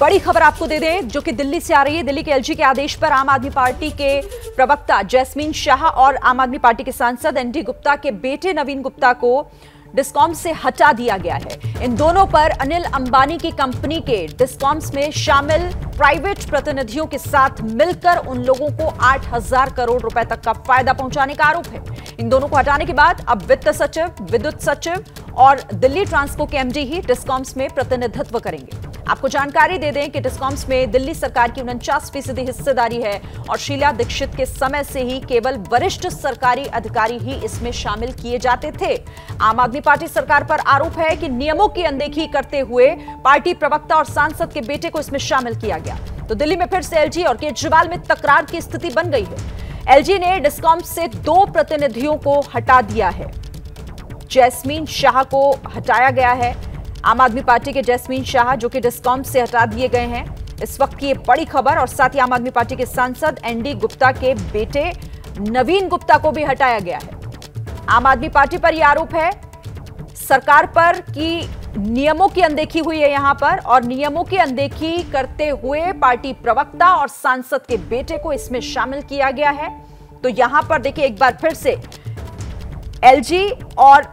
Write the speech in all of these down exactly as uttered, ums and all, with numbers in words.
बड़ी खबर आपको दे दें जो कि दिल्ली से आ रही है। दिल्ली के एलजी के आदेश पर आम आदमी पार्टी के प्रवक्ता जैस्मीन शाह और आम आदमी पार्टी के सांसद एनडी गुप्ता के बेटे नवीन गुप्ता को डिस्कॉम से हटा दिया गया है। इन दोनों पर अनिल अंबानी की कंपनी के डिस्कॉम्स में शामिल प्राइवेट प्रतिनिधियों के साथ मिलकर उन लोगों को आठ हज़ार करोड़ रुपए तक का फायदा पहुंचाने का आरोप है। इन दोनों को हटाने के बाद अब वित्त सचिव, विद्युत सचिव और दिल्ली ट्रांसको के एमडी ही डिस्कॉम्स में प्रतिनिधित्व करेंगे। आपको जानकारी दे दें कि डिस्कॉम्स में दिल्ली सरकार की उनचास फीसदी हिस्सेदारी है और शीला दीक्षित के समय से ही केवल वरिष्ठ सरकारी अधिकारी ही इसमें शामिल किए जाते थे। आम आदमी पार्टी सरकार पर आरोप है कि नियमों की अनदेखी करते हुए पार्टी प्रवक्ता और सांसद के बेटे को इसमें शामिल किया गया। तो दिल्ली में फिर से एलजी और केजरीवाल में तकरार की स्थिति बन गई है। एलजी ने डिस्कॉम्स से दो प्रतिनिधियों को हटा दिया है। जैस्मीन शाह को हटाया गया है, आम आदमी पार्टी के जैस्मीन शाह जो कि डिस्कॉम से हटा दिए गए हैं। इस वक्त की ये बड़ी खबर। और साथ ही आम आदमी पार्टी के सांसद एनडी गुप्ता के बेटे नवीन गुप्ता को भी हटाया गया है। आम आदमी पार्टी पर यह आरोप है सरकार पर कि नियमों की अनदेखी हुई है यहां पर, और नियमों की अनदेखी करते हुए पार्टी प्रवक्ता और सांसद के बेटे को इसमें शामिल किया गया है। तो यहां पर देखिए एक बार फिर से एलजी और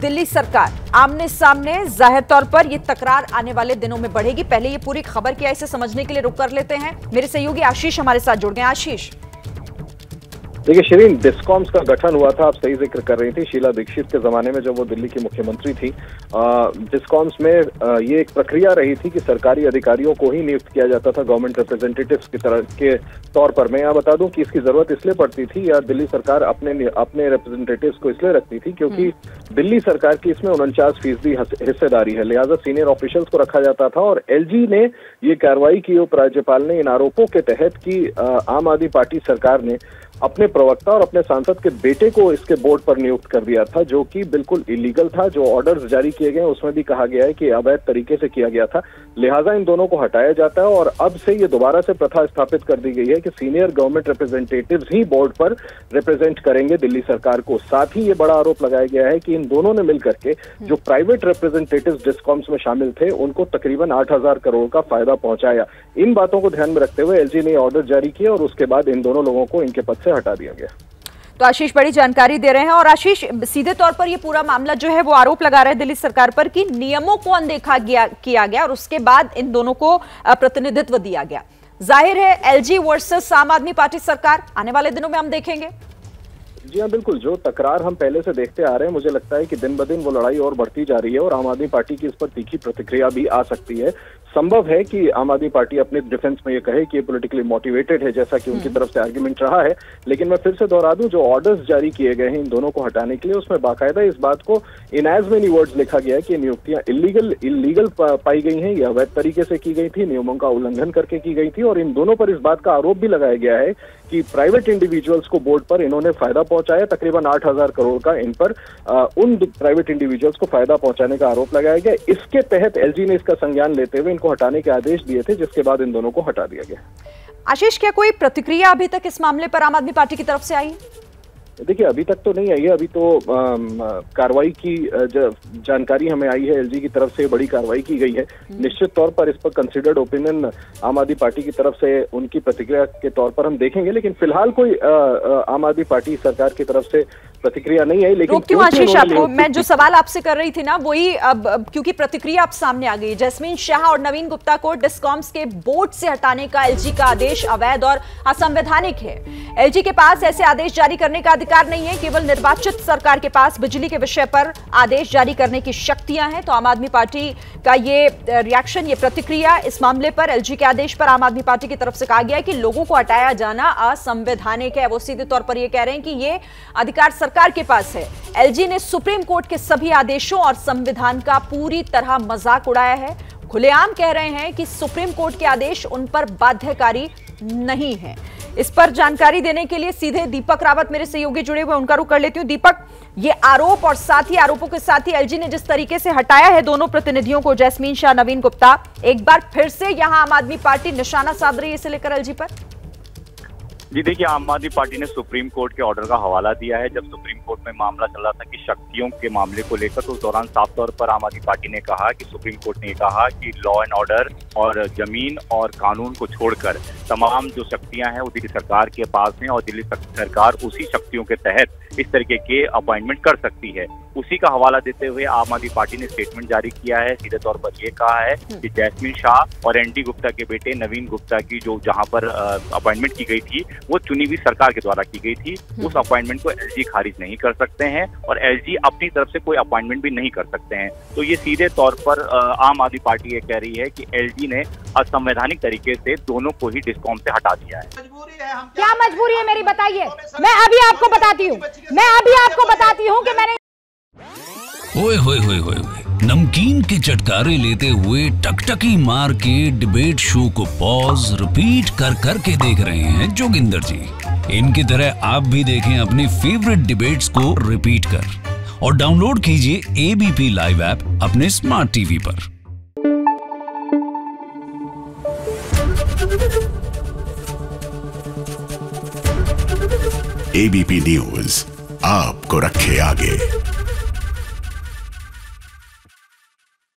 दिल्ली सरकार आमने सामने, जाहिर तौर पर यह तकरार आने वाले दिनों में बढ़ेगी। पहले ये पूरी खबर क्या है इसे समझने के लिए रुक कर लेते हैं। मेरे सहयोगी आशीष हमारे साथ जुड़ गए। आशीष देखिए शिरीन, डिस्कॉम्स का गठन हुआ था, आप सही जिक्र कर रही थी, शीला दीक्षित के जमाने में जब वो दिल्ली की मुख्यमंत्री थी। डिस्कॉम्स में आ, ये एक प्रक्रिया रही थी कि सरकारी अधिकारियों को ही नियुक्त किया जाता था गवर्नमेंट रिप्रेजेंटेटिव्स की तरह के तौर पर। मैं यहाँ बता दूं कि इसकी जरूरत इसलिए पड़ती थी या दिल्ली सरकार अपने अपने रिप्रेजेंटेटिव्स को इसलिए रखती थी क्योंकि दिल्ली सरकार की इसमें उनचास फीसदी हिस्सेदारी है, लिहाजा सीनियर ऑफिशियल्स को रखा जाता था। और एलजी ने ये कार्रवाई की उपराज्यपाल ने इन आरोपों के तहत कि आम आदमी पार्टी सरकार ने अपने प्रवक्ता और अपने सांसद के बेटे को इसके बोर्ड पर नियुक्त कर दिया था, जो कि बिल्कुल इलीगल था। जो ऑर्डर्स जारी किए गए उसमें भी कहा गया है कि अवैध तरीके से किया गया था, लिहाजा इन दोनों को हटाया जाता है। और अब से ये दोबारा से प्रथा स्थापित कर दी गई है कि सीनियर गवर्नमेंट रिप्रेजेंटेटिव्स ही बोर्ड पर रिप्रेजेंट करेंगे दिल्ली सरकार को। साथ ही ये बड़ा आरोप लगाया गया है कि इन दोनों ने मिलकर के जो प्राइवेट रिप्रेजेंटेटिव्स डिस्कॉम्स में शामिल थे उनको तकरीबन आठ हजार करोड़ का फायदा पहुंचाया। इन बातों को ध्यान में रखते हुए एलजी ने ऑर्डर जारी किया और उसके बाद इन दोनों लोगों को इनके पद से हटा दिया गया। तो आशीष बड़ी जानकारी दे रहे हैं। और आशीष, सीधे तौर पर ये पूरा मामला जो है वो आरोप लगा रहा है दिल्ली सरकार पर कि नियमों को अनदेखा किया गया और उसके बाद इन दोनों को प्रतिनिधित्व दिया गया। जाहिर है एलजी वर्सेस आम आदमी पार्टी सरकार, आने वाले दिनों में हम देखेंगे। जी हाँ बिल्कुल, जो तकरार हम पहले से देखते आ रहे हैं, मुझे लगता है कि दिन ब दिन वो लड़ाई और बढ़ती जा रही है और आम आदमी पार्टी की इस पर तीखी प्रतिक्रिया भी आ सकती है। संभव है कि आम आदमी पार्टी अपने डिफेंस में ये कहे कि ये पॉलिटिकली मोटिवेटेड है, जैसा कि उनकी तरफ से आर्ग्यूमेंट रहा है। लेकिन मैं फिर से दोहरा दूं, जो ऑर्डर्स जारी किए गए हैं इन दोनों को हटाने के लिए उसमें बाकायदा इस बात को इन एज मेनी वर्ड्स लिखा गया है कि नियुक्तियां इलीगल इलीगल पाई गई हैं, यह अवैध तरीके से की गई थी, नियमों का उल्लंघन करके की गई थी। और इन दोनों पर इस बात का आरोप भी लगाया गया है कि प्राइवेट इंडिविजुअल्स को बोर्ड पर इन्होंने फायदा पहुंचाया, तकरीबन आठ हजार करोड़ का इन पर उन प्राइवेट इंडिविजुअल्स को फायदा पहुंचाने का आरोप लगाया गया। इसके तहत एलजी ने इसका संज्ञान लेते हुए को हटाने के आदेश दिए थे, जिसके बाद इन दोनों को हटा दिया गया। आशीष, क्या कोई प्रतिक्रिया अभी तक इस मामले पर आम आदमी पार्टी की तरफ से आई? देखिए अभी तक तो नहीं आई है। अभी तो कार्रवाई की जानकारी हमें आई है, एलजी की तरफ से बड़ी कार्रवाई की गई है। निश्चित तौर पर इस पर कंसिडर्ड ओपिनियन आम आदमी पार्टी की तरफ से उनकी प्रतिक्रिया के तौर पर हम देखेंगे, लेकिन फिलहाल कोई आ, आ, आम आदमी पार्टी सरकार की तरफ से प्रतिक्रिया नहीं आई। लेकिन आशीष, आपको मैं जो सवाल आपसे कर रही थी ना वही, अब क्योंकि प्रतिक्रिया अब सामने आ गई। जैस्मीन शाह और नवीन गुप्ता को डिस्कॉम्स के बोर्ड से हटाने का एलजी का आदेश अवैध और असंवैधानिक है। एलजी के पास ऐसे आदेश जारी करने का अधिकार नहीं है, केवल निर्वाचित सरकार के पास बिजली के विषय पर आदेश जारी करने की शक्तियां हैं। तो आम आदमी पार्टी का ये रिएक्शन, ये प्रतिक्रिया इस मामले पर, एलजी के आदेश पर आम आदमी पार्टी की तरफ से कहा गया है कि लोगों को हटाया जाना असंवैधानिक है। वो सीधे तौर पर ये कह रहे हैं कि ये अधिकार सरकार के पास है। एलजी ने सुप्रीम कोर्ट के सभी आदेशों और संविधान का पूरी तरह मजाक उड़ाया है। खुलेआम कह रहे हैं कि सुप्रीम कोर्ट के आदेश उन पर बाध्यकारी नहीं है। इस पर जानकारी देने के लिए सीधे दीपक रावत मेरे सहयोगी जुड़े हुए, उनका रुख कर लेती हूं। दीपक, ये आरोप और साथ ही आरोपों के साथ ही एलजी ने जिस तरीके से हटाया है दोनों प्रतिनिधियों को, जैस्मीन शाह, नवीन गुप्ता, एक बार फिर से यहां आम आदमी पार्टी निशाना साध रही है इसे लेकर एलजी पर। जी देखिए, आम आदमी पार्टी ने सुप्रीम कोर्ट के ऑर्डर का हवाला दिया है। जब सुप्रीम कोर्ट में मामला चल रहा था कि शक्तियों के मामले को लेकर, तो उस दौरान साफ तौर पर आम आदमी पार्टी ने कहा कि सुप्रीम कोर्ट ने कहा कि लॉ एंड ऑर्डर और जमीन और कानून को छोड़कर तमाम जो शक्तियां हैं वो दिल्ली सरकार के पास हैं और दिल्ली सरकार उसी शक्तियों के तहत इस तरीके के अपॉइंटमेंट कर सकती है। उसी का हवाला देते हुए आम आदमी पार्टी ने स्टेटमेंट जारी किया है। सीधे तौर पर यह कहा है कि जैस्मिन शाह और एन डी गुप्ता के बेटे नवीन गुप्ता की जो जहां पर अपॉइंटमेंट की गई थी वो चुनी हुई सरकार के द्वारा की गई थी। उस अपॉइंटमेंट को एलजी खारिज नहीं कर सकते हैं और एलजी अपनी तरफ से कोई अपॉइंटमेंट भी नहीं कर सकते हैं। तो ये सीधे तौर पर आम आदमी पार्टी ये कह रही है कि एलजी ने असंवैधानिक तरीके से दोनों को ही डिस्कॉम से हटा दिया है। मजबूरी है, हम क्या मजबूरी है मेरी बताइए, मैं अभी आपको बताती हूँ मैं अभी आपको बताती हूँ कि मैंने ओए होए होए होए नमकीन के चटकारे लेते हुए टकटकी मार के डिबेट शो को पॉज रिपीट कर कर के देख रहे हैं जोगिंदर जी। इनकी तरह आप भी देखें अपने फेवरेट डिबेट्स को रिपीट कर और डाउनलोड कीजिए एबीपी लाइव ऐप अपने स्मार्ट टीवी पर। एबीपी न्यूज आपको रखे आगे।